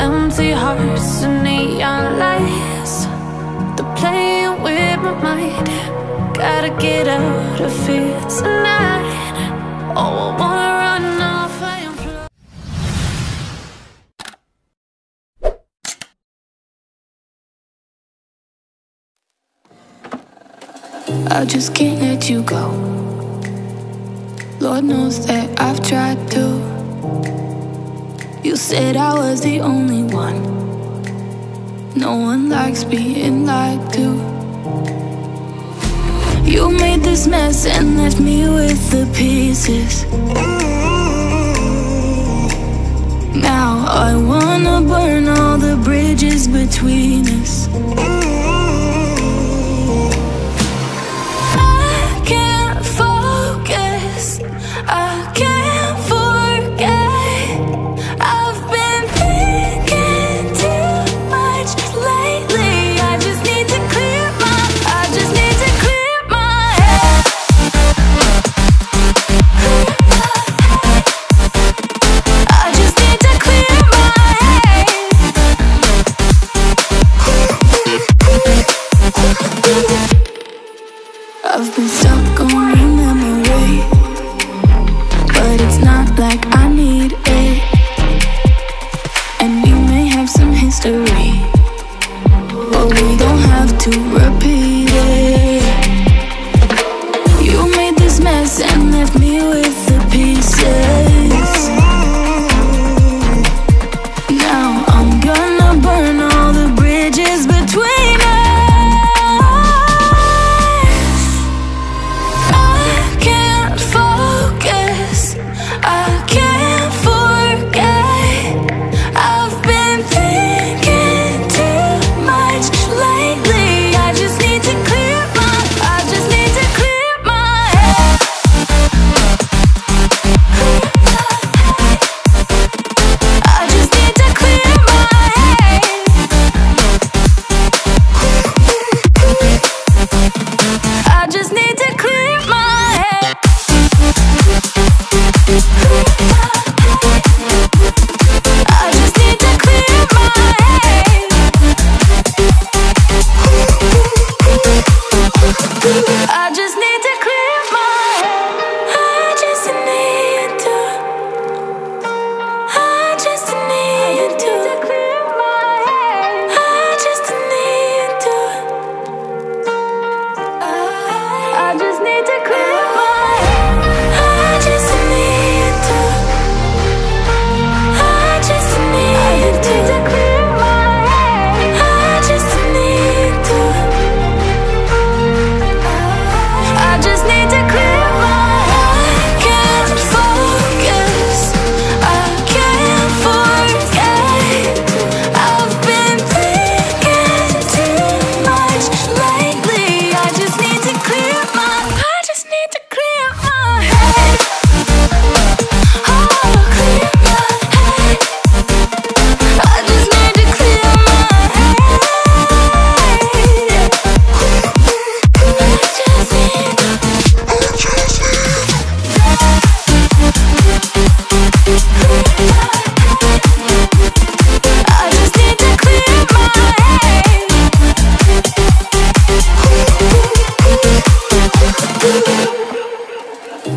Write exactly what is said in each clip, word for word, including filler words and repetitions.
empty hearts and neon lights, they're playing with my mind. Gotta get out of here tonight. Oh, I wanna run off and fly. I just can't let you go. Lord knows that I've tried to. You said I was the only one. No one likes being lied to. You made this mess and left me with the pieces. Now I wanna burn all the bridges between us. I can't focus, I can't. I've been stuck on your memory, but it's not like I need it. And we may have some history, but we don't have to repeat it. You made this mess and left me with the pieces. Now I'm gonna burn all the bridges between us.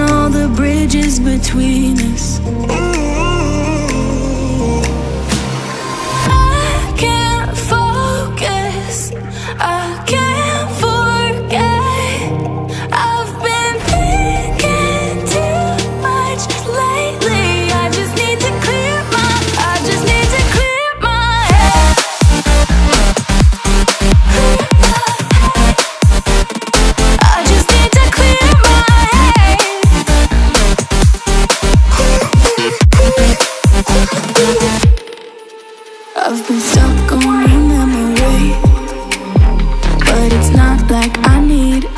all the bridges between us. I've been stuck on your memory, but it's not like I need